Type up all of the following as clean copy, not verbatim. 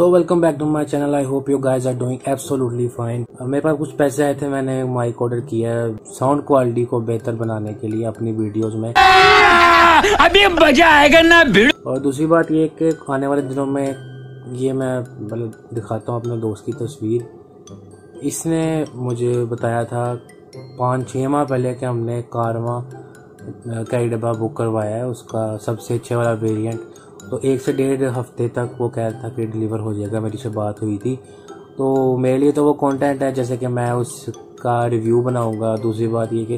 So welcome back to my channel. I hope you guys are doing absolutely fine. मेरे पास कुछ पैसे आए थे, मैंने माइक ऑर्डर किया है साउंड क्वालिटी को बेहतर बनाने के लिए अपनी वीडियोस में। अभी मजा आएगा ना। और दूसरी बात ये कि आने वाले दिनों में ये मैं मतलब दिखाता हूँ अपने दोस्त की तस्वीर। इसने मुझे बताया था 5-6 माह पहले कि हमने कारवां कैरी डब्बा बुक करवाया है, उसका सबसे अच्छे वाला वेरिएंट। तो 1 से 1.5 हफ्ते तक वो कह रहा था कि डिलीवर हो जाएगा, मेरी से बात हुई थी। तो मेरे लिए तो वो कंटेंट है, जैसे कि मैं उसका रिव्यू बनाऊंगा। दूसरी बात ये कि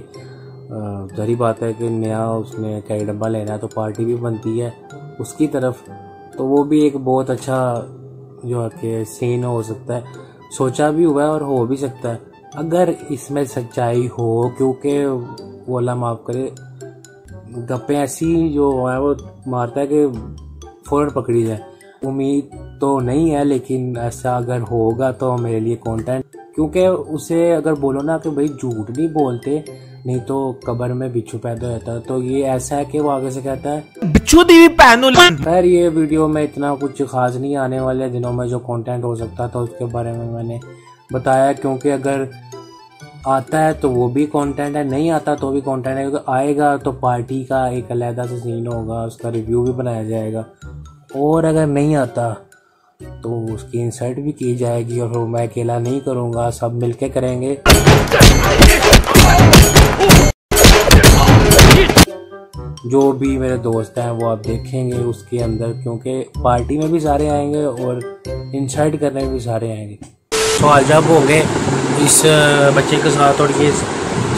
जहरी बात है कि नया उसने कैरी डब्बा लेना है तो पार्टी भी बनती है उसकी तरफ, तो वो भी एक बहुत अच्छा जो है कि सीन हो सकता है। सोचा भी हुआ है और हो भी सकता है अगर इसमें सच्चाई हो, क्योंकि वो अल्लाह माफ़ करे गप्पे ऐसी जो है वो मारता है कि फ़ौरन पकड़ी जाए। उम्मीद तो नहीं है, लेकिन ऐसा अगर होगा तो मेरे लिए कंटेंट, क्योंकि उसे अगर बोलो ना कि भाई झूठ नहीं बोलते नहीं तो कब्र में बिच्छू पैदा होता है, तो ये ऐसा है कि वो आगे से कहता है बिच्छू दी पैनू। खैर ये वीडियो में इतना कुछ खास नहीं, आने वाले दिनों में जो कंटेंट हो सकता था उसके बारे में मैंने बताया, क्योंकि अगर आता है तो वो भी कंटेंट है, नहीं आता तो भी कंटेंट है। क्योंकि आएगा तो पार्टी का एक अलहदा से सीन होगा, उसका रिव्यू भी बनाया जाएगा, और अगर नहीं आता तो उसकी इंसर्ट भी की जाएगी। और मैं अकेला नहीं करूँगा, सब मिलके करेंगे। जो भी मेरे दोस्त हैं वो आप देखेंगे उसके अंदर, क्योंकि पार्टी में भी सारे आएंगे और इंसर्ट करने में भी सारे आएंगे। सवाल जब होंगे इस बच्चे के साथ, और ये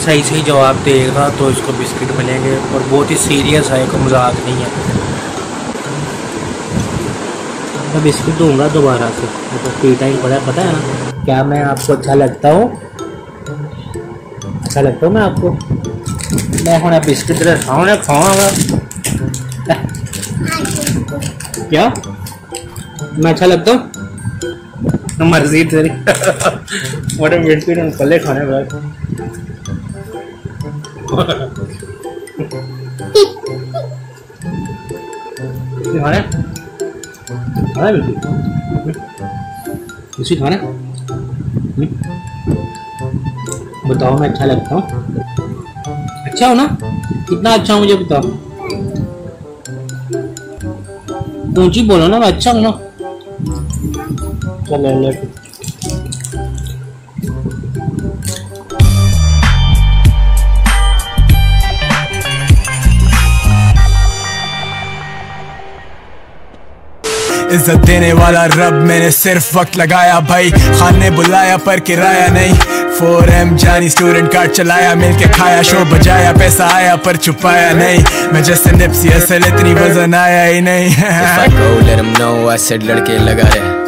सही सही जवाब देगा तो इसको बिस्किट मिलेंगे। और बहुत ही सीरियस है, कोई मजाक नहीं है। मैं बिस्किट दूंगा दोबारा से, तो फ्री टाइम पड़ा पता है ना। क्या मैं आपको अच्छा लगता हूँ? अच्छा लगता हूँ मैं आपको? मैं हूँ बिस्किट खाऊँ ना खाऊँगा क्या? मैं अच्छा लगता हूँ? मर्जी तेरी। मोटे बिस्किट और पल्ले खाने भाई। खाने खाना बिल्कुल उसी खाना। बताओ मैं अच्छा लगता हूँ? अच्छा हो ना? कितना अच्छा हो मुझे बताओ, ऊँची बोलो ना। मैं अच्छा हूँ ना? चलो इज्जत देने वाला रब, मैंने सिर्फ वक्त लगाया भाई। खान ने बुलाया पर किराया नहीं। 4M जानी स्टूडेंट कार्ड चलाया, मिल के खाया शो बजाया, पैसा आया पर छुपाया नहीं। मैं जैसे निप्सी असल इतनी वजन आया ही नहीं। लड़के लगा रहे